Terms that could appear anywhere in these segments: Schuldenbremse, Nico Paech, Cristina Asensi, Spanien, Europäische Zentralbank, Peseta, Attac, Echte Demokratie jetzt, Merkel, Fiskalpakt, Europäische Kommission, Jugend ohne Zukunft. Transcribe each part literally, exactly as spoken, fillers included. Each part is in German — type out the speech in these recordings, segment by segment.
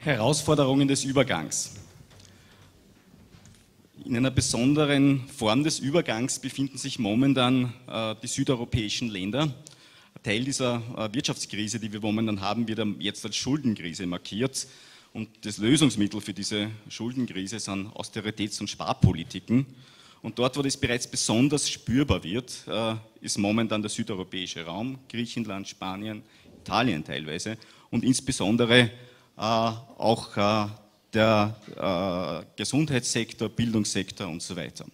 Herausforderungen des Übergangs. In einer besonderen Form des Übergangs befinden sich momentan äh, die südeuropäischen Länder. Teil dieser äh, Wirtschaftskrise, die wir momentan haben, wird jetzt als Schuldenkrise markiert. Und das Lösungsmittel für diese Schuldenkrise sind Austeritäts- und Sparpolitiken. Und dort, wo das bereits besonders spürbar wird, äh, ist momentan der südeuropäische Raum, Griechenland, Spanien, Italien teilweise und insbesondere äh, auch äh, der äh, Gesundheitssektor, Bildungssektor und so weiter.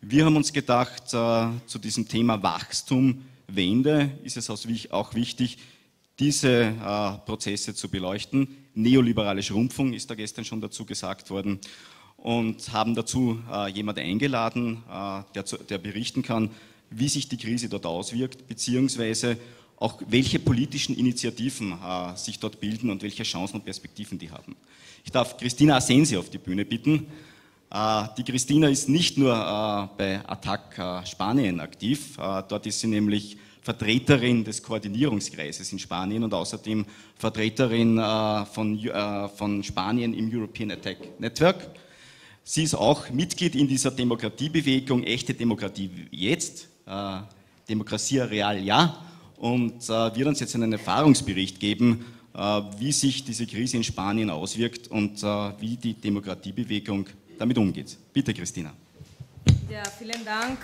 Wir haben uns gedacht, äh, zu diesem Thema Wachstum, Wende ist es auch wichtig, diese äh, Prozesse zu beleuchten. Neoliberale Schrumpfung ist da gestern schon dazu gesagt worden und haben dazu äh, jemanden eingeladen, äh, der, zu, der berichten kann, wie sich die Krise dort auswirkt, beziehungsweise auch welche politischen Initiativen äh, sich dort bilden und welche Chancen und Perspektiven die haben. Ich darf Cristina Asensi auf die Bühne bitten. Äh, die Cristina ist nicht nur äh, bei Attac äh, Spanien aktiv, äh, dort ist sie nämlich Vertreterin des Koordinierungskreises in Spanien und außerdem Vertreterin äh, von, äh, von Spanien im European Attac Network. Sie ist auch Mitglied in dieser Demokratiebewegung, Echte Demokratie jetzt, äh, Democracia Real Ja. Und äh, wird uns jetzt einen Erfahrungsbericht geben, äh, wie sich diese Krise in Spanien auswirkt und äh, wie die Demokratiebewegung damit umgeht. Bitte, Cristina. Ja, vielen Dank.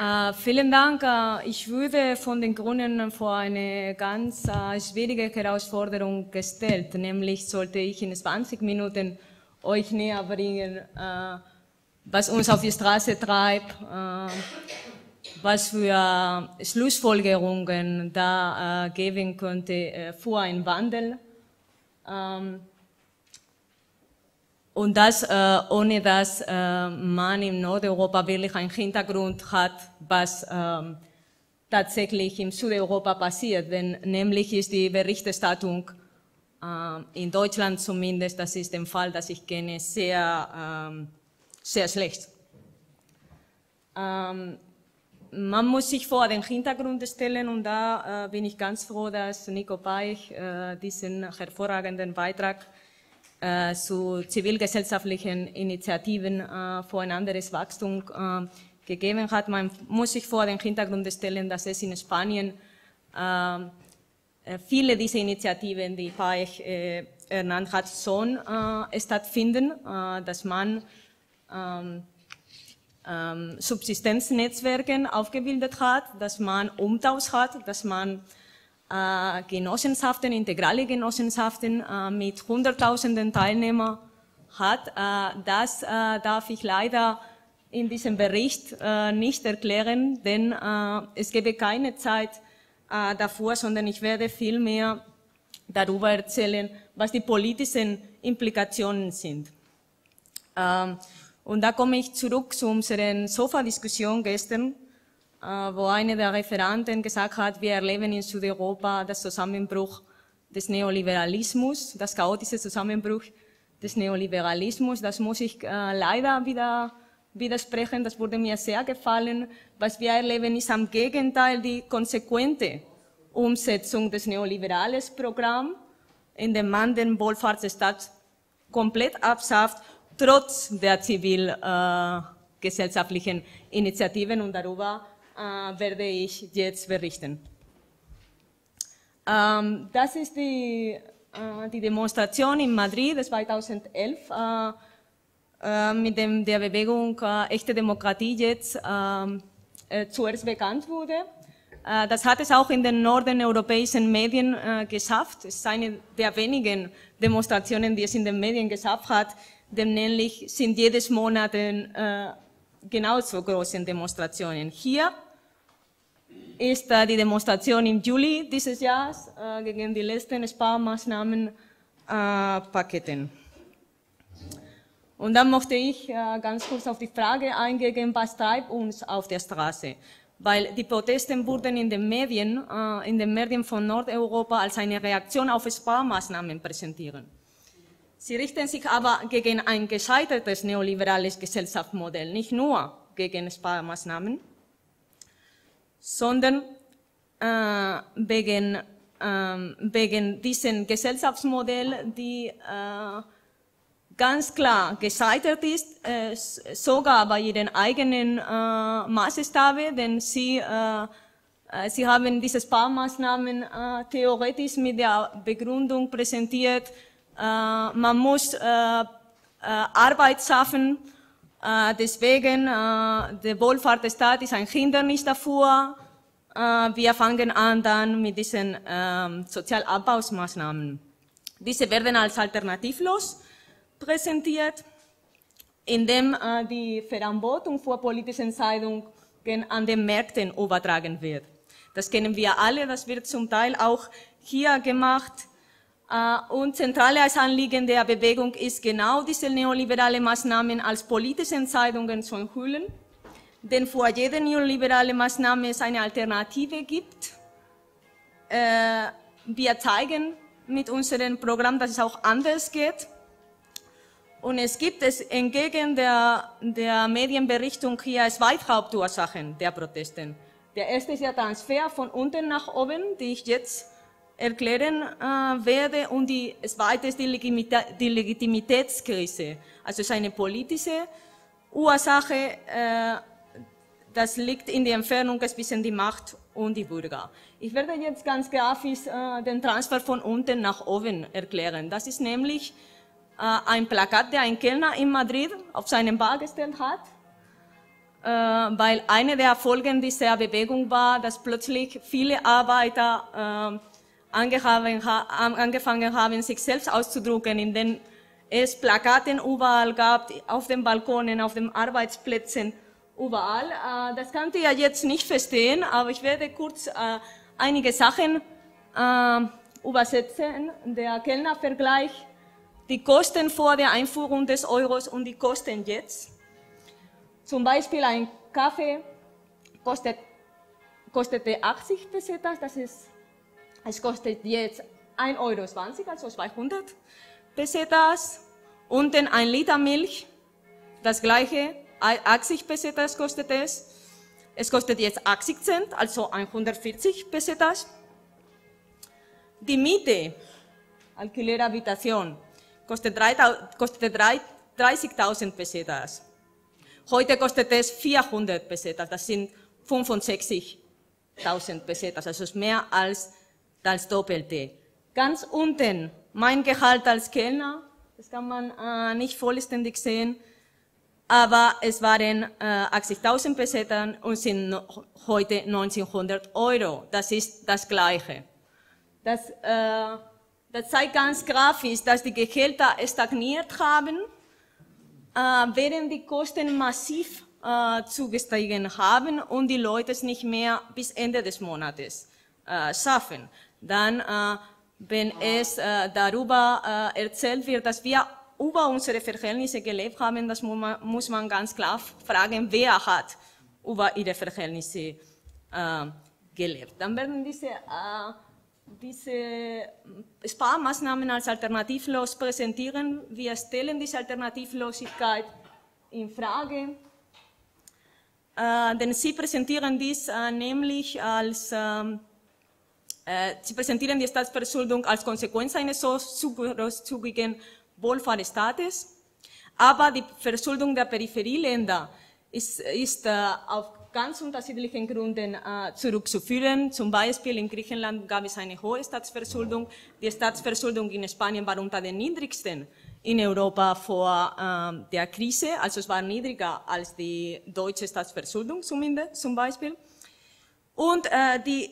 Uh, vielen Dank. Uh, ich würde von den Grünen vor eine ganz uh, schwierige Herausforderung gestellt, nämlich sollte ich in zwanzig Minuten euch näher bringen, uh, was uns auf die Straße treibt, uh, was für uh, Schlussfolgerungen da uh, geben könnte uh, für einen Wandel. Um, Und das, äh, ohne dass äh, man in Nordeuropa wirklich einen Hintergrund hat, was äh, tatsächlich in Südeuropa passiert. Denn nämlich ist die Berichterstattung äh, in Deutschland zumindest, das ist der Fall, das ich kenne, sehr, äh, sehr schlecht. Ähm, man muss sich vor den Hintergrund stellen und da äh, bin ich ganz froh, dass Nico Paech äh, diesen hervorragenden Beitrag Äh, zu zivilgesellschaftlichen Initiativen äh, für ein anderes Wachstum äh, gegeben hat. Man muss sich vor den Hintergrund stellen, dass es in Spanien äh, viele dieser Initiativen, die Paech äh, ernannt hat, schon äh, stattfinden, äh, dass man ähm, ähm, Subsistenznetzwerke aufgebildet hat, dass man Umtausch hat, dass man Äh, Genossenschaften, integrale Genossenschaften äh, mit hunderttausenden Teilnehmern hat. Äh, das äh, darf ich leider in diesem Bericht äh, nicht erklären, denn äh, es gäbe keine Zeit äh, davor, sondern ich werde viel mehr darüber erzählen, was die politischen Implikationen sind. Ähm, und da komme ich zurück zu unserer Sofa-Diskussion gestern, wo einer der Referenten gesagt hat, wir erleben in Südeuropa das Zusammenbruch des Neoliberalismus, das chaotische Zusammenbruch des Neoliberalismus. Das muss ich äh, leider wieder widersprechen, das wurde mir sehr gefallen. Was wir erleben, ist am Gegenteil die konsequente Umsetzung des neoliberalen Programms, in dem man den Wohlfahrtsstaat komplett abschafft, trotz der zivilgesellschaftlichen äh, Initiativen, und darüber werde ich jetzt berichten. Ähm, das ist die, äh, die Demonstration in Madrid zweitausendelf äh, äh, mit dem der Bewegung äh, Echte Demokratie jetzt äh, äh, zuerst bekannt wurde. Äh, das hat es auch in den nordeuropäischen Medien äh, geschafft. Es ist eine der wenigen Demonstrationen, die es in den Medien geschafft hat, denn nämlich sind jedes Monat äh, genauso großen Demonstrationen. Hier ist äh, die Demonstration im Juli dieses Jahres äh, gegen die letzten Sparmaßnahmenpaketen. Äh, Und dann möchte ich äh, ganz kurz auf die Frage eingehen, was treibt uns auf der Straße? Weil die Proteste wurden in den Medien, äh, in den Medien von Nordeuropa als eine Reaktion auf Sparmaßnahmen präsentiert. Sie richten sich aber gegen ein gescheitertes neoliberales Gesellschaftsmodell, nicht nur gegen Sparmaßnahmen, sondern äh, wegen, ähm, wegen diesem Gesellschaftsmodell, die äh, ganz klar gescheitert ist, äh, sogar bei ihren eigenen äh, Maßstäben, denn sie, äh, sie haben diese Sparmaßnahmen äh, theoretisch mit der Begründung präsentiert, äh, man muss äh, äh, Arbeit schaffen, äh, deswegen äh, der Wohlfahrtsstaat ist ein Hindernis davor. Äh, wir fangen an dann mit diesen äh, Sozialabbaumaßnahmen. Diese werden als alternativlos präsentiert, indem äh, die Verantwortung für politische Entscheidungen an den Märkten übertragen wird. Das kennen wir alle, das wird zum Teil auch hier gemacht. Und zentrales Anliegen der Bewegung ist genau diese neoliberale Maßnahmen als politische Entscheidungen zu enthüllen, denn vor jeder neoliberale Maßnahme es eine Alternative gibt. Wir zeigen mit unserem Programm, dass es auch anders geht. Und es gibt es entgegen der, der Medienberichtung hier zwei Hauptursachen der Protesten. Der erste ist der Transfer von unten nach oben, die ich jetzt erklären äh, werde, und die zweite ist die, Legimita die Legitimitätskrise. Also es ist eine politische Ursache, äh, das liegt in der Entfernung zwischen die Macht und die Bürger. Ich werde jetzt ganz grafisch äh, den Transfer von unten nach oben erklären. Das ist nämlich ein Plakat, der ein Kellner in Madrid auf seinem Bar gestellt hat, weil eine der Folgen dieser Bewegung war, dass plötzlich viele Arbeiter angefangen haben, sich selbst auszudrucken, indem es Plakaten überall gab, auf den Balkonen, auf den Arbeitsplätzen, überall. Das könnt ihr jetzt nicht verstehen, aber ich werde kurz einige Sachen übersetzen. Der Kellnervergleich: die Kosten vor der Einführung des Euros und die Kosten jetzt. Zum Beispiel ein Kaffee kostet, kostete achtzig Pesetas, das ist, es kostet jetzt ein Euro zwanzig, also zweihundert Pesetas. Und dann ein Liter Milch, das gleiche, achtzig Pesetas kostet es. Es kostet jetzt achtzig Cent, also hundertvierzig Pesetas. Die Miete, Alquiler Habitation, kostet dreißigtausend Pesetas. Heute kostet es vierhundert Pesetas, das sind fünfundsechzigtausend Pesetas, also mehr als das Doppelte. Ganz unten mein Gehalt als Kellner, das kann man äh, nicht vollständig sehen, aber es waren äh, achtzigtausend Pesetas und sind no, heute neunzehnhundert Euro. Das ist das Gleiche. Das, äh, Das zeigt ganz grafisch, dass die Gehälter stagniert haben, äh, während die Kosten massiv äh, zugestiegen haben und die Leute es nicht mehr bis Ende des Monates äh, schaffen. Dann, äh, wenn es äh, darüber äh, erzählt wird, dass wir über unsere Verhältnisse gelebt haben, das muss man, muss man ganz klar fragen, wer hat über ihre Verhältnisse äh, gelebt. Dann werden diese... Äh, diese Sparmaßnahmen als alternativlos präsentieren. Wir stellen diese Alternativlosigkeit in Frage, äh, denn sie präsentieren dies äh, nämlich als, ähm, äh, sie präsentieren die Staatsverschuldung als Konsequenz eines so großzügigen Wohlfahrtsstaates, aber die Verschuldung der Peripherieländer ist, ist äh, auf ganz unterschiedlichen Gründen äh, zurückzuführen. Zum Beispiel in Griechenland gab es eine hohe Staatsverschuldung. Die Staatsverschuldung in Spanien war unter den niedrigsten in Europa vor äh, der Krise. Also es war niedriger als die deutsche Staatsverschuldung zumindest, zum Beispiel. Und äh, die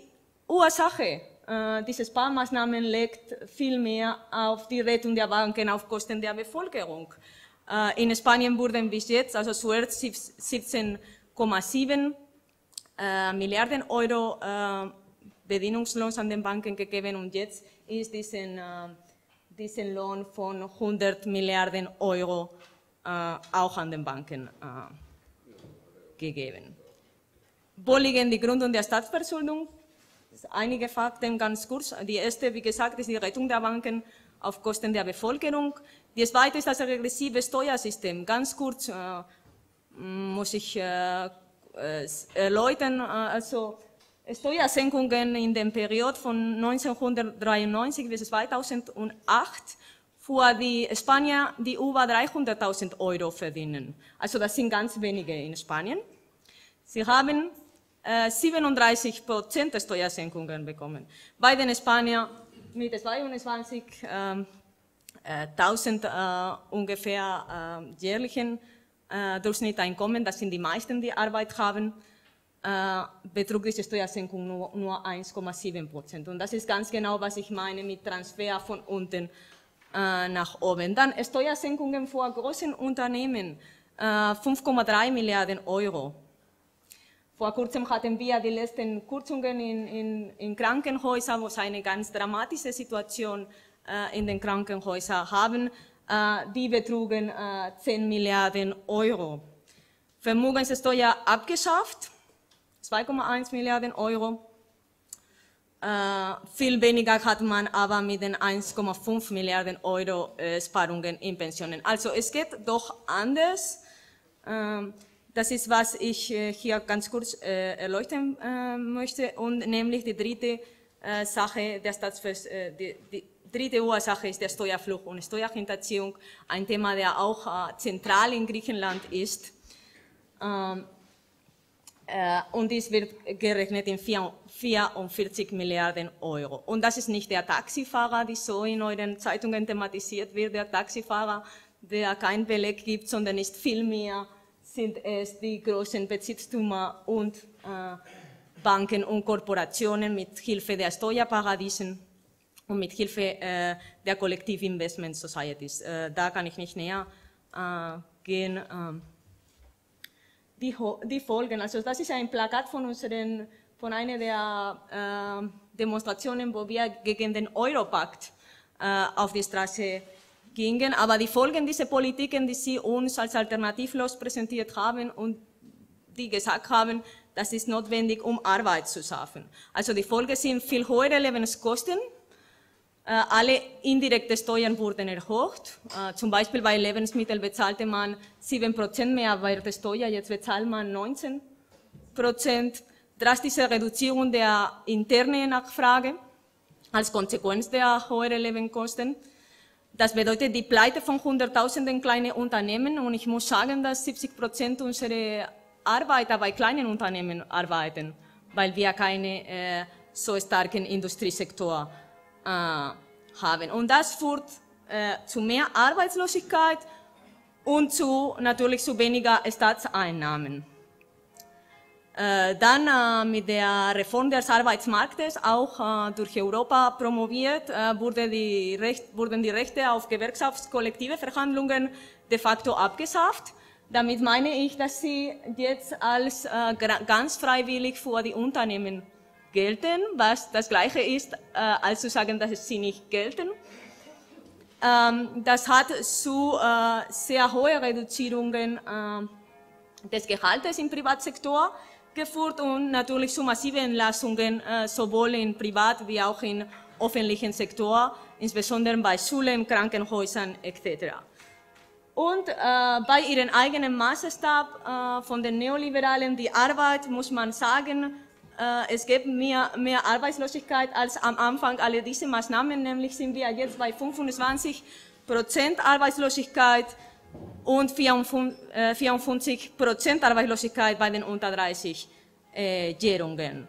Ursache äh, dieser Sparmaßnahmen liegt vielmehr auf die Rettung der Banken auf Kosten der Bevölkerung. Äh, in Spanien wurden bis jetzt, also zuerst siebzehn Komma sieben äh, Milliarden Euro äh, bedingungslos an den Banken gegeben, und jetzt ist diesen, äh, diesen Lohn von hundert Milliarden Euro äh, auch an den Banken äh, gegeben. Wo liegen die Gründe der Staatsverschuldung? Einige Fakten ganz kurz. Die erste, wie gesagt, ist die Rettung der Banken auf Kosten der Bevölkerung. Die zweite ist das regressive Steuersystem. Ganz kurz. Äh, muss ich äh, äh, erläutern, also Steuersenkungen in der Periode von neunzehnhundertdreiundneunzig bis zweitausendacht für die Spanier, die über dreihunderttausend Euro verdienen. Also das sind ganz wenige in Spanien. Sie haben äh, siebenunddreißig Prozent Steuersenkungen bekommen. Bei den Spaniern mit zweiundzwanzigtausend äh, äh, ungefähr äh, jährlichen äh, Durchschnittseinkommen, das sind die meisten, die Arbeit haben, äh, betrug diese Steuersenkung nur, nur eins Komma sieben Prozent. Und das ist ganz genau, was ich meine mit Transfer von unten nach oben. Dann Steuersenkungen für großen Unternehmen, fünf Komma drei Milliarden Euro. Vor kurzem hatten wir die letzten Kürzungen in, in, in Krankenhäusern, wo es eine ganz dramatische Situation in den Krankenhäusern haben, die betrugen zehn Milliarden Euro. Vermögenssteuer abgeschafft, zwei Komma eins Milliarden Euro. Uh, viel weniger hat man aber mit den eins Komma fünf Milliarden Euro äh, Sparungen in Pensionen. Also es geht doch anders. Uh, das ist, was ich äh, hier ganz kurz äh, erläutern äh, möchte. Und nämlich die dritte äh, Sache der Staatsvers äh, die, die dritte Ursache ist der Steuerflucht und Steuerhinterziehung. Ein Thema, der auch äh, zentral in Griechenland ist. Uh, Und dies wird gerechnet in vierundvierzig Milliarden Euro. Und das ist nicht der Taxifahrer, der so in euren Zeitungen thematisiert wird, der Taxifahrer, der keinen Beleg gibt, sondern ist vielmehr sind es die großen Besitztümer und äh, Banken und Korporationen mit Hilfe der Steuerparadiesen und mit Hilfe äh, der Kollektivinvestment Societies. Äh, da kann ich nicht näher äh, gehen. Äh, Die, die Folgen, also das ist ein Plakat von, unseren, von einer der äh, Demonstrationen, wo wir gegen den Europakt äh, auf die Straße gingen, aber die Folgen dieser Politiken, die sie uns als alternativlos präsentiert haben und die gesagt haben, das ist notwendig, um Arbeit zu schaffen. Also die Folgen sind viel höhere Lebenskosten, äh, alle indirekte Steuern wurden erhöht, äh, zum Beispiel bei Lebensmitteln bezahlte man sieben Prozent mehr Mehrwertsteuer, jetzt bezahlt man neunzehn Prozent. Drastische Reduzierung der internen Nachfrage als Konsequenz der höheren Lebenskosten. Das bedeutet die Pleite von hunderttausenden kleinen Unternehmen und ich muss sagen, dass siebzig Prozent unserer Arbeiter bei kleinen Unternehmen arbeiten, weil wir keinen äh, so starken Industriesektor haben. haben. Und das führt äh, zu mehr Arbeitslosigkeit und zu, natürlich zu weniger Staatseinnahmen. Äh, dann äh, mit der Reform des Arbeitsmarktes, auch äh, durch Europa promoviert, äh, wurde die Recht, wurden die Rechte auf gewerkschaftskollektive Verhandlungen de facto abgeschafft. Damit meine ich, dass sie jetzt als äh, ganz freiwillig für die Unternehmen gelten, was das Gleiche ist, äh, als zu sagen, dass sie nicht gelten. Ähm, das hat zu äh, sehr hohen Reduzierungen äh, des Gehaltes im Privatsektor geführt und natürlich zu massiven Entlassungen, äh, sowohl im Privat- wie auch im öffentlichen Sektor, insbesondere bei Schulen, Krankenhäusern et cetera. Und äh, bei ihrem eigenen Maßstab äh, von den Neoliberalen, die Arbeit, muss man sagen, es gibt mehr, mehr Arbeitslosigkeit als am Anfang aller dieser Maßnahmen, nämlich sind wir jetzt bei fünfundzwanzig Prozent Arbeitslosigkeit und vierundfünfzig Prozent Arbeitslosigkeit bei den unter dreißig-Jährigen.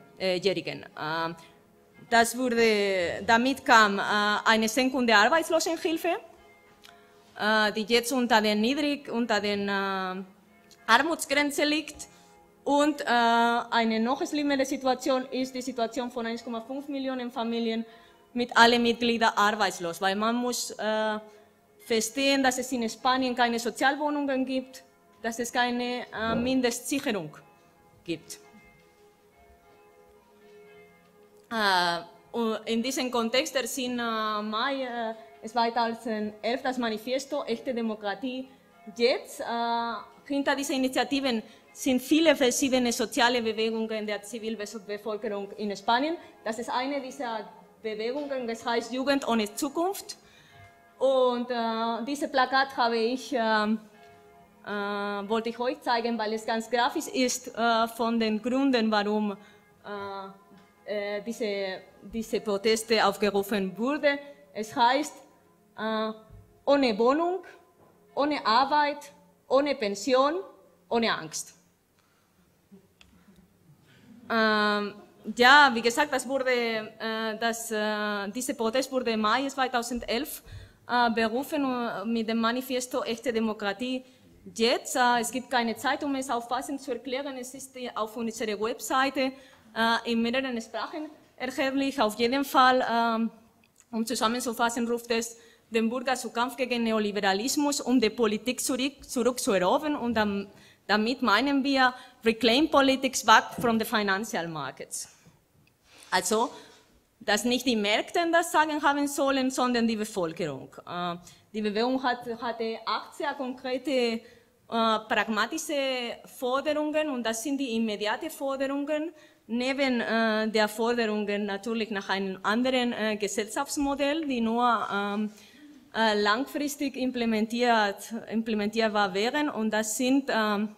Das wurde, damit kam eine Senkung der Arbeitslosenhilfe, die jetzt unter den Niedrig, unter den Armutsgrenze liegt. Und äh, eine noch schlimmere Situation ist die Situation von eins Komma fünf Millionen Familien mit allen Mitgliedern arbeitslos, weil man muss äh, verstehen, dass es in Spanien keine Sozialwohnungen gibt, dass es keine äh, Mindestsicherung gibt. Äh, in diesem Kontext erschien äh, Mai äh, zweitausendelf das Manifesto Echte Demokratie jetzt. Äh, hinter diesen Initiativen sind viele verschiedene soziale Bewegungen der Zivilbevölkerung in Spanien. Das ist eine dieser Bewegungen, das heißt Jugend ohne Zukunft. Und äh, dieses Plakat habe ich, äh, äh, wollte ich euch zeigen, weil es ganz grafisch ist äh, von den Gründen, warum, äh, äh, diese, diese Proteste aufgerufen wurde. Es heißt, äh, ohne Wohnung, ohne Arbeit, ohne Pension, ohne Angst. Ähm, ja, wie gesagt, das wurde, äh, das, äh, diese Protest wurde im Mai zweitausendelf äh, berufen mit dem Manifesto Echte Demokratie jetzt. Äh, es gibt keine Zeit, um es aufpassen zu erklären. Es ist auf unserer Webseite äh, in mehreren Sprachen erhältlich. Auf jeden Fall, äh, um zusammenzufassen, ruft es den Bürger zum Kampf gegen Neoliberalismus, um die Politik zurück, zurückzuerobern, und am damit meinen wir, reclaim politics back from the financial markets. Also, dass nicht die Märkte das Sagen haben sollen, sondern die Bevölkerung. Äh, die Bewegung hat, hatte achtzehn konkrete, äh, pragmatische Forderungen, und das sind die immediate Forderungen, neben äh, der Forderungen natürlich nach einem anderen äh, Gesellschaftsmodell, die nur ähm, langfristig implementiert, implementierbar wären, und das sind ähm,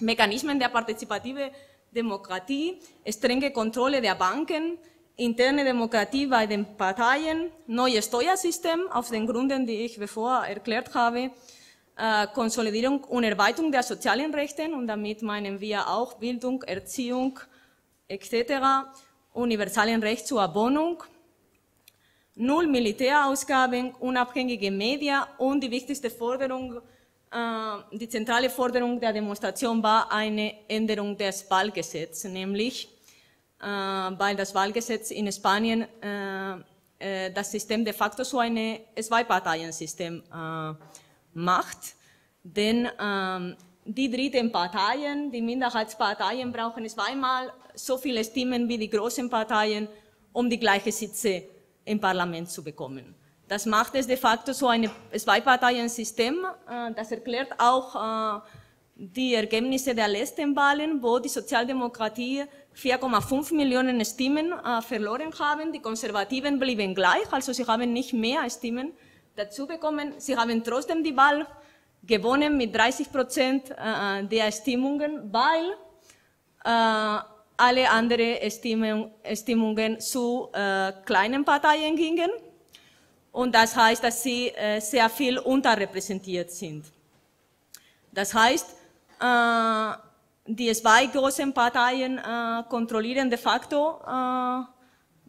Mechanismen der partizipativen Demokratie, strenge Kontrolle der Banken, interne Demokratie bei den Parteien, neues Steuersystem auf den Gründen, die ich bevor erklärt habe, äh, Konsolidierung und Erweiterung der sozialen Rechte, und damit meinen wir auch Bildung, Erziehung et cetera, universalen Recht zur Wohnung, null Militärausgaben, unabhängige Medien, und die wichtigste Forderung, äh, die zentrale Forderung der Demonstration war eine Änderung des Wahlgesetzes, nämlich äh, weil das Wahlgesetz in Spanien äh, äh, das System de facto so ein Zwei-Parteien-System äh, macht, denn äh, die dritten Parteien, die Minderheitsparteien, brauchen zweimal so viele Stimmen wie die großen Parteien, um die gleiche Sitze zu im Parlament zu bekommen. Das macht es de facto so ein Zwei-Parteien-System. Das erklärt auch die Ergebnisse der letzten Wahlen, wo die Sozialdemokratie vier Komma fünf Millionen Stimmen verloren haben. Die Konservativen blieben gleich, also sie haben nicht mehr Stimmen dazu bekommen. Sie haben trotzdem die Wahl gewonnen mit dreißig Prozent der Stimmungen, weil alle anderen Stimmung, Stimmungen zu äh, kleinen Parteien gingen, und das heißt, dass sie äh, sehr viel unterrepräsentiert sind. Das heißt, äh, die zwei großen Parteien äh, kontrollieren de facto äh,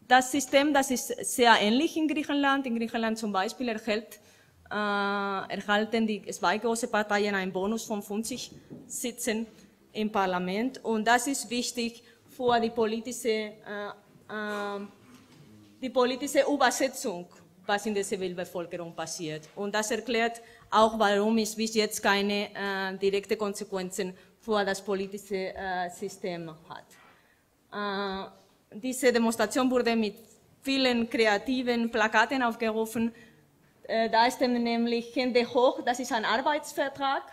das System. Das ist sehr ähnlich in Griechenland. In Griechenland zum Beispiel erhält, äh, erhalten die zwei großen Parteien einen Bonus von fünfzig Sitzen im Parlament, und das ist wichtig für die politische, äh, äh, die politische Übersetzung, was in der Zivilbevölkerung passiert. Und das erklärt auch, warum es bis jetzt keine äh, direkten Konsequenzen für das politische äh, System hat. Äh, diese Demonstration wurde mit vielen kreativen Plakaten aufgerufen. Äh, da ist nämlich Hände hoch, das ist ein Arbeitsvertrag.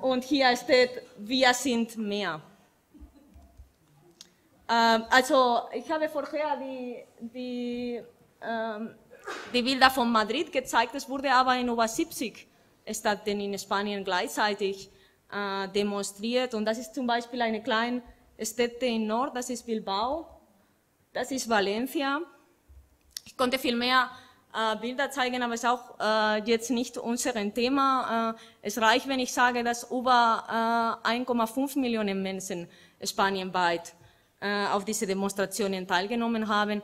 Und hier steht, wir sind mehr. Ähm, also, ich habe vorher die, die, ähm, die Bilder von Madrid gezeigt. Es wurde aber in über siebzig Städten in Spanien gleichzeitig äh, demonstriert. Und das ist zum Beispiel eine kleine Stätte im Nord, das ist Bilbao, das ist Valencia. Ich konnte viel mehr Äh, Bilder zeigen, aber es ist auch äh, jetzt nicht unser Thema. Äh, es reicht, wenn ich sage, dass über äh, eins Komma fünf Millionen Menschen spanienweit äh, auf diese Demonstrationen teilgenommen haben,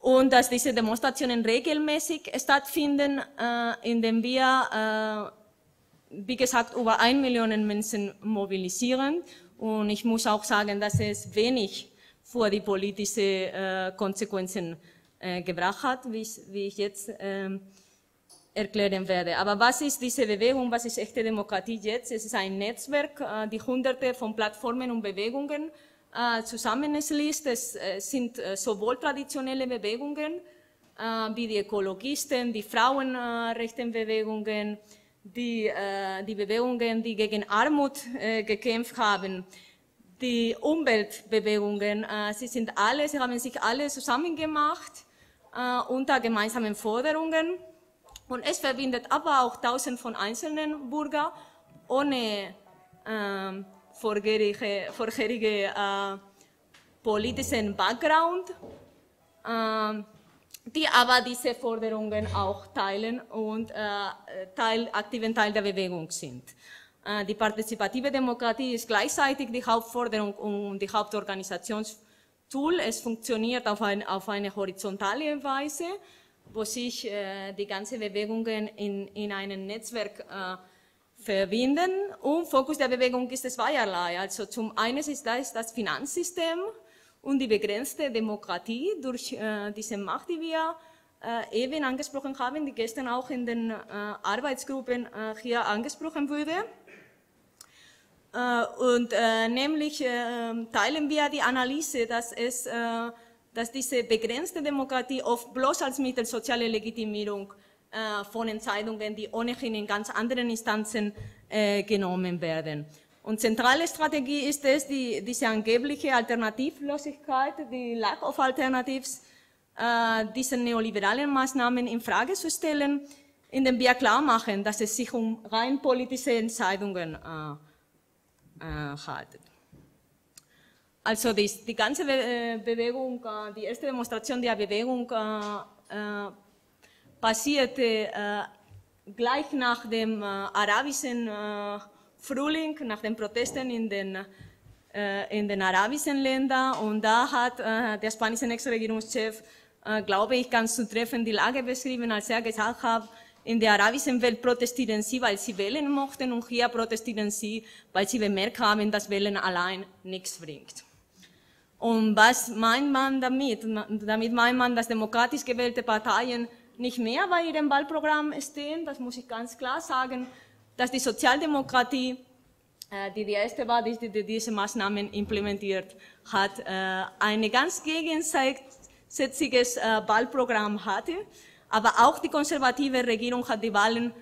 und dass diese Demonstrationen regelmäßig stattfinden, äh, indem wir, äh, wie gesagt, über eine Million Menschen mobilisieren. Und ich muss auch sagen, dass es wenig für die politischen äh, Konsequenzen gebracht hat, wie ich, wie ich jetzt ähm, erklären werde. Aber was ist diese Bewegung, was ist Echte Demokratie jetzt? Es ist ein Netzwerk, äh, die hunderte von Plattformen und Bewegungen äh, zusammenschließt. Es äh, sind äh, sowohl traditionelle Bewegungen äh, wie die Ökologisten, die Frauenrechtenbewegungen, äh, die, äh, die Bewegungen, die gegen Armut äh, gekämpft haben, die Umweltbewegungen, äh, sie sind alle, sie haben sich alle zusammengemacht äh, unter gemeinsamen Forderungen, und es verbindet aber auch tausend von einzelnen Bürgern ohne äh, vorherige, vorherige äh, politischen Background, äh, die aber diese Forderungen auch teilen und äh, Teil, aktiven Teil der Bewegung sind. Äh, die partizipative Demokratie ist gleichzeitig die Hauptforderung und die Hauptorganisationstool. Es funktioniert auf, ein, auf eine horizontale Weise, wo sich äh, die ganzen Bewegungen in, in einem Netzwerk äh, verbinden. Und Fokus der Bewegung ist zweierlei. Also zum einen ist das, das Finanzsystem und die begrenzte Demokratie durch äh, diese Macht, die wir äh, eben angesprochen haben, die gestern auch in den äh, Arbeitsgruppen äh, hier angesprochen wurde. Äh, und äh, nämlich äh, teilen wir die Analyse, dass es äh, dass diese begrenzte Demokratie oft bloß als Mittel soziale Legitimierung äh, von Entscheidungen, die ohnehin in ganz anderen Instanzen äh, genommen werden. Und zentrale Strategie ist es, die, diese angebliche Alternativlosigkeit, die Lack of Alternatives, äh, diesen neoliberalen Maßnahmen in Frage zu stellen, indem wir klar machen, dass es sich um rein politische Entscheidungen äh, äh, handelt. Also die, die ganze Bewegung, die erste Demonstration der Bewegung äh, äh, passierte äh, gleich nach dem äh, arabischen äh, Frühling, nach den Protesten in den, äh, in den arabischen Ländern. Und da hat äh, der spanische Ex-Regierungschef, äh, glaube ich, ganz zutreffend die Lage beschrieben, als er gesagt hat, in der arabischen Welt protestieren sie, weil sie wählen mochten, und hier protestieren sie, weil sie bemerkt haben, dass Wählen allein nichts bringt. Und was meint man damit? Damit meint man, dass demokratisch gewählte Parteien nicht mehr bei ihrem Wahlprogramm stehen. Das muss ich ganz klar sagen, dass die Sozialdemokratie, die die erste war, die diese Maßnahmen implementiert hat, ein ganz gegensätzliches Wahlprogramm hatte. Aber auch die konservative Regierung hat die Wahlen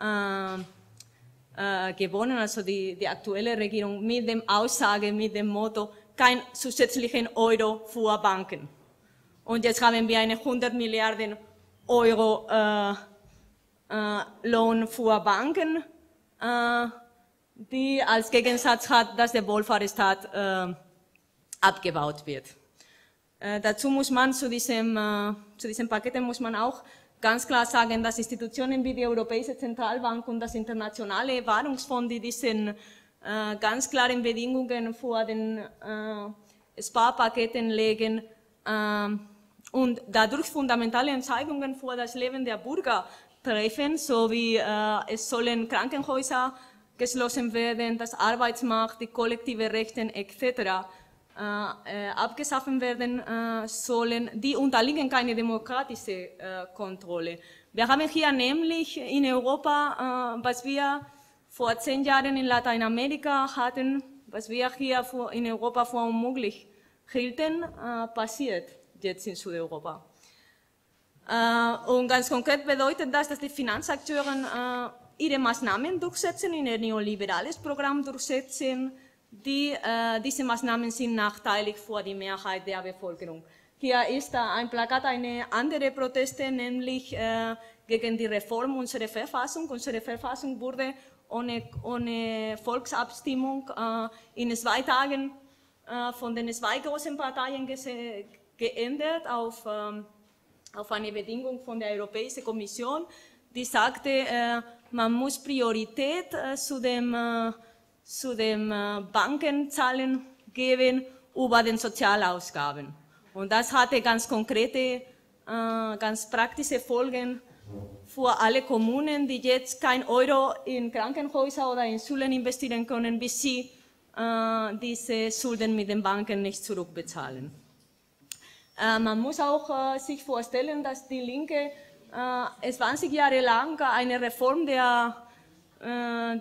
äh, äh, gewonnen, also die, die aktuelle Regierung, mit der Aussage, mit dem Motto, kein zusätzlichen Euro für Banken. Und jetzt haben wir eine hundert Milliarden Euro äh, äh, Lohn für Banken, äh, die als Gegensatz hat, dass der Wohlfahrtsstaat äh, abgebaut wird. Äh, dazu muss man zu diesem, äh, zu diesem Paket muss man auch ganz klar sagen, dass Institutionen wie die Europäische Zentralbank und das Internationale Währungsfonds, die diesen äh, ganz klaren Bedingungen vor den äh, Sparpaketen legen äh, und dadurch fundamentale Entscheidungen für das Leben der Bürger treffen, so wie äh, es sollen Krankenhäuser geschlossen werden, das Arbeitsmarkt, die kollektiven Rechte et cetera Äh, abgeschaffen werden äh, sollen, die unterliegen keine demokratische äh, Kontrolle. Wir haben hier nämlich in Europa, äh, was wir vor zehn Jahren in Lateinamerika hatten, was wir hier vor, in Europa vor unmöglich hielten, äh, passiert jetzt in Südeuropa. Äh, und ganz konkret bedeutet das, dass die Finanzakteure äh, ihre Maßnahmen durchsetzen, ihr neoliberales Programm durchsetzen. Die, äh, diese Maßnahmen sind nachteilig für die Mehrheit der Bevölkerung. Hier ist äh, ein Plakat, eine andere Proteste, nämlich äh, gegen die Reform unserer Verfassung. Unsere Verfassung wurde ohne, ohne Volksabstimmung äh, in zwei Tagen äh, von den zwei großen Parteien geändert auf, ähm, auf eine Bedingung von der Europäischen Kommission, die sagte, äh, man muss Priorität äh, zu dem äh, zu den Bankenzahlen geben über den Sozialausgaben. Und das hatte ganz konkrete, ganz praktische Folgen für alle Kommunen, die jetzt kein Euro in Krankenhäuser oder in Schulen investieren können, bis sie diese Schulden mit den Banken nicht zurückbezahlen. Man muss auch sich vorstellen, dass die Linke zwanzig Jahre lang eine Reform der,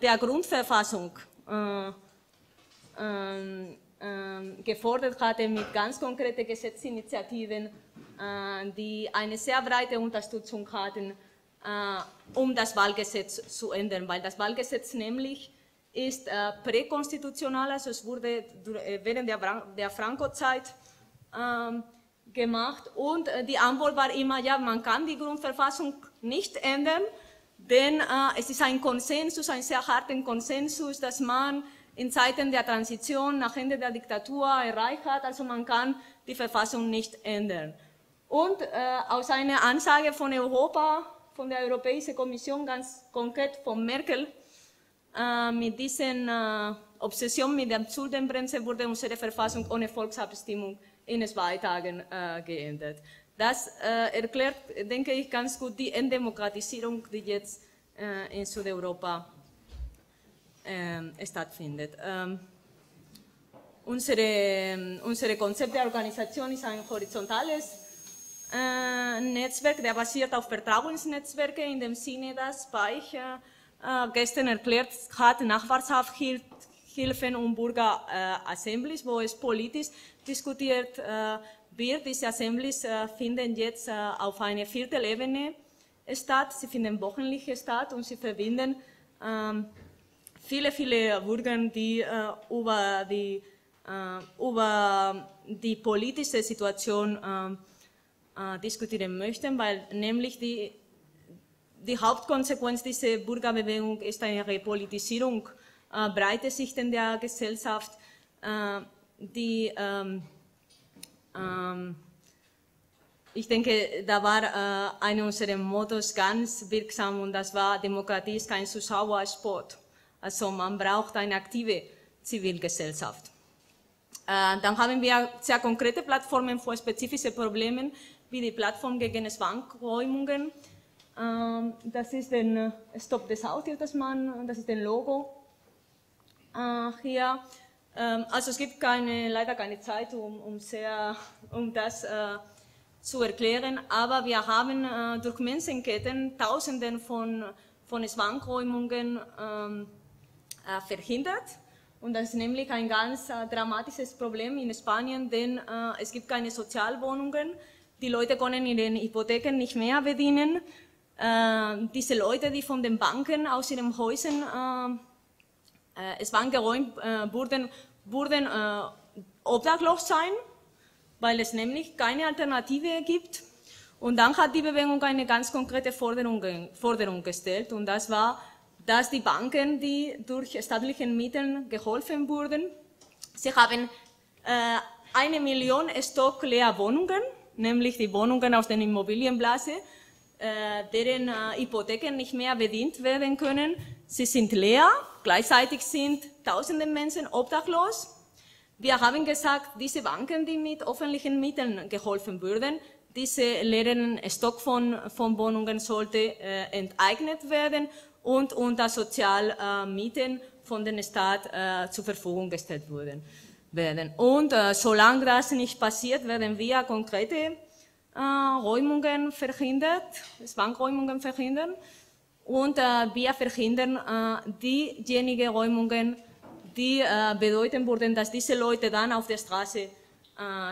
der Grundverfassung Äh, äh, gefordert hatte mit ganz konkreten Gesetzesinitiativen, äh, die eine sehr breite Unterstützung hatten, äh, um das Wahlgesetz zu ändern, weil das Wahlgesetz nämlich ist äh, präkonstitutional, also es wurde während der, der Franco-Zeit äh, gemacht, und die Antwort war immer, ja, man kann die Grundverfassung nicht ändern, denn äh, es ist ein Konsensus, ein sehr harter Konsensus, dass man in Zeiten der Transition nach Ende der Diktatur erreicht hat. Also man kann die Verfassung nicht ändern. Und äh, aus einer Ansage von Europa, von der Europäischen Kommission, ganz konkret von Merkel, äh, mit dieser äh, Obsession mit der Schuldenbremse wurde unsere Verfassung ohne Volksabstimmung in zwei Tagen äh, geändert. Das äh, erklärt, denke ich, ganz gut die Entdemokratisierung, die jetzt äh, in Südeuropa äh, stattfindet. Ähm, unsere, unsere Konzept der Organisation ist ein horizontales Äh, Netzwerk, der basiert auf Vertrauensnetzwerke, in dem Sinne, dass Paech äh, gestern erklärt hat, Nachbarschafthilfen und Bürgerassemblies, äh, wo es politisch diskutiert äh, wird. Diese Assemblies äh, finden jetzt äh, auf einer Viertelebene statt, sie finden wöchentlich statt und sie verbinden äh, viele, viele Bürger, die äh, über, die, äh, über die politische Situation äh, Äh, diskutieren möchten, weil nämlich die, die Hauptkonsequenz dieser Bürgerbewegung ist eine Repolitisierung äh, breiter Schichten der Gesellschaft, äh, die, ähm, ähm, ich denke, da war äh, einer unserer Mottos ganz wirksam und das war, Demokratie ist kein Zuschauersport. Also man braucht eine aktive Zivilgesellschaft. Äh, dann haben wir sehr konkrete Plattformen für spezifische Probleme, wie die Plattform gegen Zwangsräumungen. Ähm, das ist den Stop des Aushilfsmann, das ist den Logo äh, hier. Ähm, also es gibt keine, leider keine Zeit, um, um, sehr, um das äh, zu erklären, aber wir haben äh, durch Menschenketten Tausenden von, von Zwangsräumungen ähm, äh, verhindert. Und das ist nämlich ein ganz äh, dramatisches Problem in Spanien, denn äh, es gibt keine Sozialwohnungen. Die Leute können ihre Hypotheken nicht mehr bedienen. Äh, diese Leute, die von den Banken aus ihren Häusern äh, äh, zwangsgeräumt äh, wurden, wurden äh, obdachlos sein, weil es nämlich keine Alternative gibt. Und dann hat die Bewegung eine ganz konkrete Forderung, Forderung gestellt und das war, dass die Banken, die durch staatliche Mittel geholfen wurden, sie haben äh, eine Million Stock leer Wohnungen, nämlich die Wohnungen aus den Immobilienblase, äh, deren äh, Hypotheken nicht mehr bedient werden können. Sie sind leer, gleichzeitig sind tausende Menschen obdachlos. Wir haben gesagt, diese Banken, die mit öffentlichen Mitteln geholfen wurden, diese leeren Stock von, von Wohnungen sollte äh, enteignet werden und unter Sozialmieten äh, von den Staat äh, zur Verfügung gestellt wurden, werden. Und äh, solange das nicht passiert, werden wir konkrete äh, Räumungen verhindert, Zwangsräumungen verhindern und äh, wir verhindern äh, diejenigen Räumungen, die äh, bedeuten würden, dass diese Leute dann auf der Straße äh,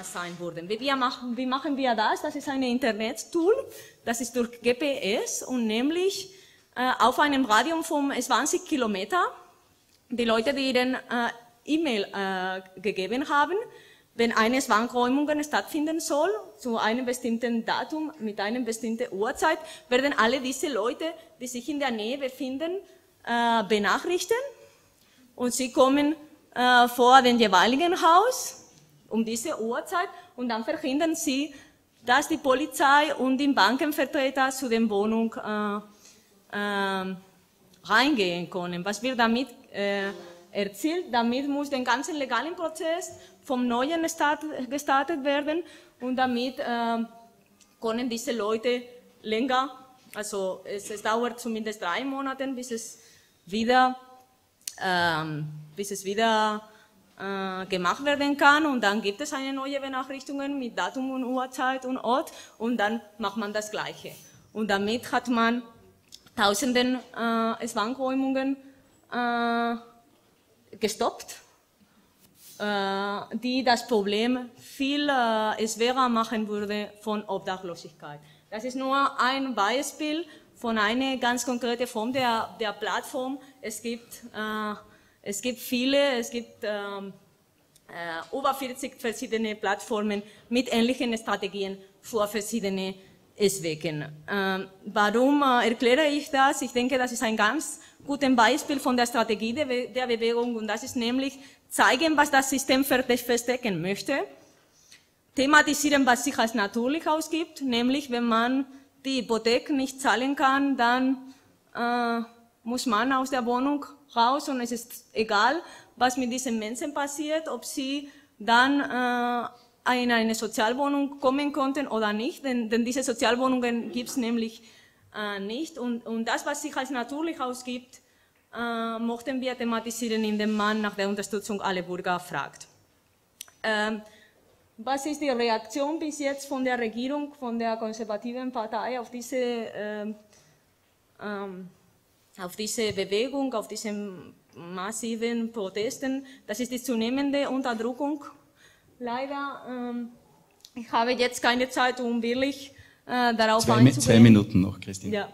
sein würden. Wie, wir machen, wie machen wir das? Das ist ein Internet-Tool, das ist durch G P S und nämlich auf einem Radium von zwanzig Kilometern, die Leute, die ihren äh, E-Mail äh, gegeben haben, wenn eine Zwangsräumung stattfinden soll, zu einem bestimmten Datum, mit einer bestimmten Uhrzeit, werden alle diese Leute, die sich in der Nähe befinden, äh, benachrichtigen und sie kommen äh, vor den jeweiligen Haus um diese Uhrzeit und dann verhindern sie, dass die Polizei und die Bankenvertreter zu der Wohnung äh, Äh, reingehen können. Was wird damit äh, erzielt? Damit muss den ganzen legalen Prozess vom Neuen Staat gestartet werden und damit äh, können diese Leute länger, also es, es dauert zumindest drei Monate, bis es wieder, äh, bis es wieder äh, gemacht werden kann und dann gibt es eine neue Benachrichtigung mit Datum und Uhrzeit und Ort und dann macht man das Gleiche. Und damit hat man Tausenden äh, Zwangsräumungen äh, gestoppt, äh, die das Problem viel äh, schwerer machen würde von Obdachlosigkeit. Das ist nur ein Beispiel von einer ganz konkreten Form der, der Plattform. Es gibt, äh, es gibt viele, es gibt äh, über vierzig verschiedene Plattformen mit ähnlichen Strategien für verschiedene Deswegen, äh, warum äh, erkläre ich das? Ich denke, das ist ein ganz gutes Beispiel von der Strategie der, Be der Bewegung, und das ist nämlich zeigen, was das System verstecken möchte, thematisieren, was sich als natürlich ausgibt, nämlich wenn man die Hypothek nicht zahlen kann, dann äh, muss man aus der Wohnung raus, und es ist egal, was mit diesen Menschen passiert, ob sie dann äh, in eine Sozialwohnung kommen konnten oder nicht, denn, denn diese Sozialwohnungen gibt es nämlich äh, nicht. Und, und das, was sich als natürlich ausgibt, äh, mochten wir thematisieren, indem man nach der Unterstützung aller Bürger fragt. Ähm, was ist die Reaktion bis jetzt von der Regierung, von der konservativen Partei auf diese, äh, ähm, auf diese Bewegung, auf diese massiven Protesten? Das ist die zunehmende Unterdrückung. Leider, ähm, ich habe jetzt keine Zeit, um wirklich äh, darauf zwei, einzugehen. Zwei Minuten noch, Christine. Ja.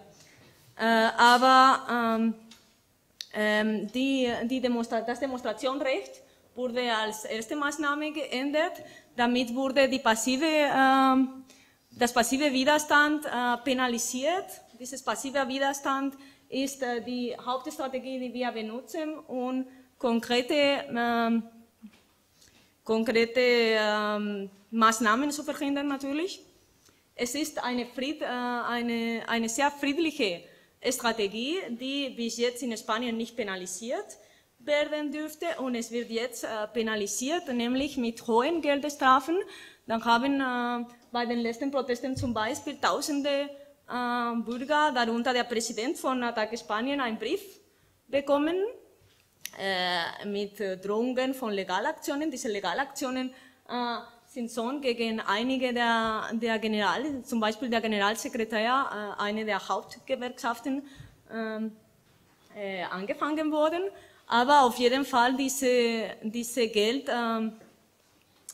Äh, aber ähm, ähm, die, die Demonstra das Demonstrationrecht wurde als erste Maßnahme geändert. Damit wurde die passive, äh, das passive Widerstand äh, penalisiert. Dieses passive Widerstand ist äh, die Hauptstrategie, die wir benutzen, und konkrete äh, konkrete ähm, Maßnahmen zu verhindern natürlich. Es ist eine, Fried, äh, eine, eine sehr friedliche Strategie, die bis jetzt in Spanien nicht penalisiert werden dürfte, und es wird jetzt äh, penalisiert, nämlich mit hohen Geldstrafen. Dann haben äh, bei den letzten Protesten zum Beispiel tausende äh, Bürger, darunter der Präsident von Attac Spanien, einen Brief bekommen, mit Drohungen von Legalaktionen. Diese Legalaktionen äh, sind schon gegen einige der, der General, zum Beispiel der Generalsekretär, äh, eine der Hauptgewerkschaften äh, äh, angefangen worden. Aber auf jeden Fall diese, diese, Geld, äh,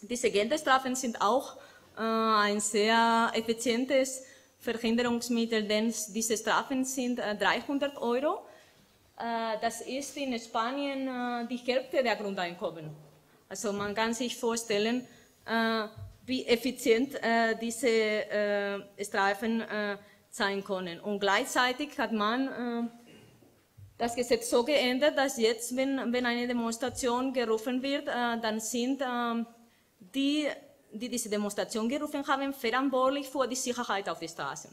diese Geldstrafen sind auch äh, ein sehr effizientes Verhinderungsmittel, denn diese Strafen sind äh, dreihundert Euro. Das ist in Spanien die Hälfte der Grundeinkommen. Also man kann sich vorstellen, wie effizient diese Strafen sein können. Und gleichzeitig hat man das Gesetz so geändert, dass jetzt, wenn, wenn eine Demonstration gerufen wird, dann sind die, die diese Demonstration gerufen haben, verantwortlich für die Sicherheit auf den Straßen.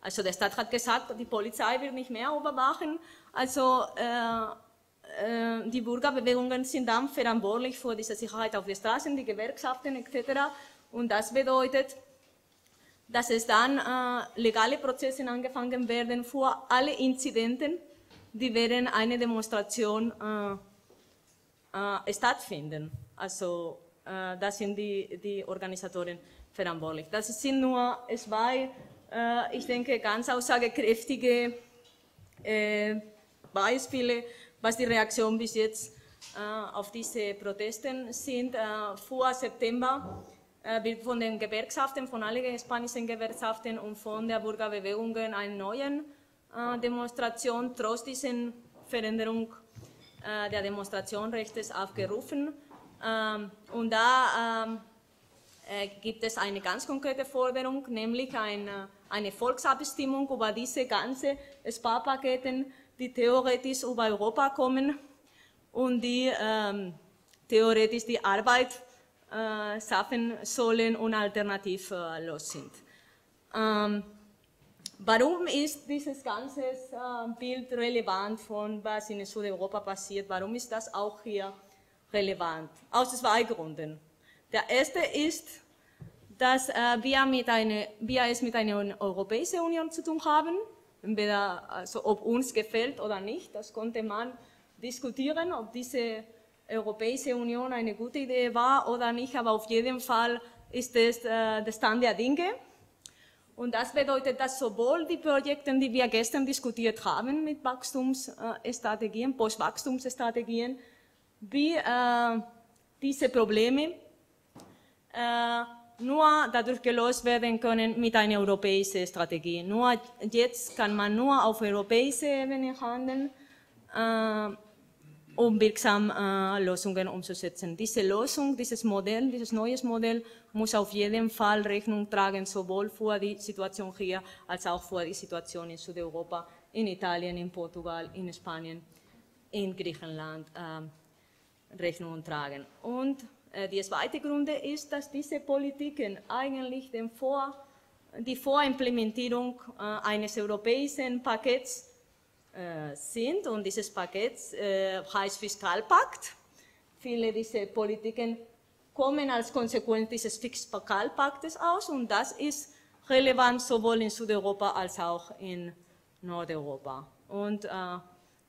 Also der Staat hat gesagt, die Polizei wird nicht mehr überwachen. Also äh, äh, die Bürgerbewegungen sind dann verantwortlich für diese Sicherheit auf den Straßen, die Gewerkschaften et cetera. Und das bedeutet, dass es dann äh, legale Prozesse angefangen werden für alle Inzidenten, die während einer Demonstration äh, äh, stattfinden. Also äh, das sind die, die Organisatoren verantwortlich. Das sind nur zwei, äh, ich denke, ganz aussagekräftige äh, Beispiele, was die Reaktion bis jetzt äh, auf diese Protesten sind. Äh, vor September äh, wird von den Gewerkschaften, von allen spanischen Gewerkschaften und von der Bürgerbewegung eine neue äh, Demonstration trotz dieser Veränderung äh, der Demonstrationsrechte aufgerufen. Ähm, und da ähm, äh, gibt es eine ganz konkrete Forderung, nämlich eine, eine Volksabstimmung über diese ganzen Sparpaketen, die theoretisch über Europa kommen und die ähm, theoretisch die Arbeit äh, schaffen sollen und alternativlos sind. Ähm, warum ist dieses ganze äh, Bild relevant von was in Südeuropa passiert? Warum ist das auch hier relevant? Aus zwei Gründen. Der erste ist, dass äh, wir, mit eine, wir es mit einer Europäischen Union zu tun haben. Entweder, also ob uns gefällt oder nicht, das konnte man diskutieren, ob diese Europäische Union eine gute Idee war oder nicht, aber auf jeden Fall ist es äh, der Stand der Dinge. Und das bedeutet, dass sowohl die Projekte, die wir gestern diskutiert haben mit Wachstumsstrategien, Postwachstumsstrategien, wie äh, diese Probleme äh, nur dadurch gelöst werden können mit einer europäischen Strategie. Nur jetzt kann man nur auf europäischer Ebene handeln, äh, um wirksame äh, Lösungen umzusetzen. Diese Lösung, dieses Modell, dieses neues Modell muss auf jeden Fall Rechnung tragen, sowohl für die Situation hier als auch für die Situation in Südeuropa, in Italien, in Portugal, in Spanien, in Griechenland äh, Rechnung tragen. Und äh, die zweite Gründe ist, dass diese Politiken eigentlich den Vor, die Vorimplementierung äh, eines europäischen Pakets sind, und dieses Paket äh, heißt Fiskalpakt. Viele dieser Politiken kommen als Konsequenz dieses Fiskalpaktes aus, und das ist relevant sowohl in Südeuropa als auch in Nordeuropa. Und äh,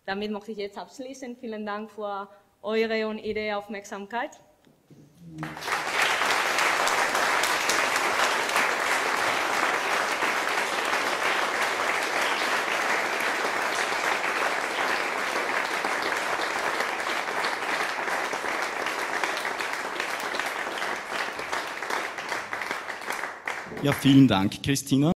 damit möchte ich jetzt abschließen. Vielen Dank für eure und Ihre Aufmerksamkeit. Ja, vielen Dank, Cristina.